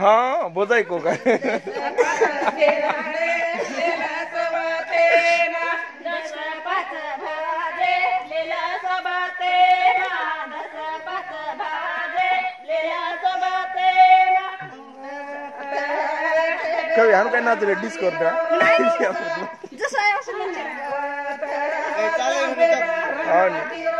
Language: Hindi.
हाँ बोधाई को कभी हम कहीं ना तो डिस्कोर्ड है।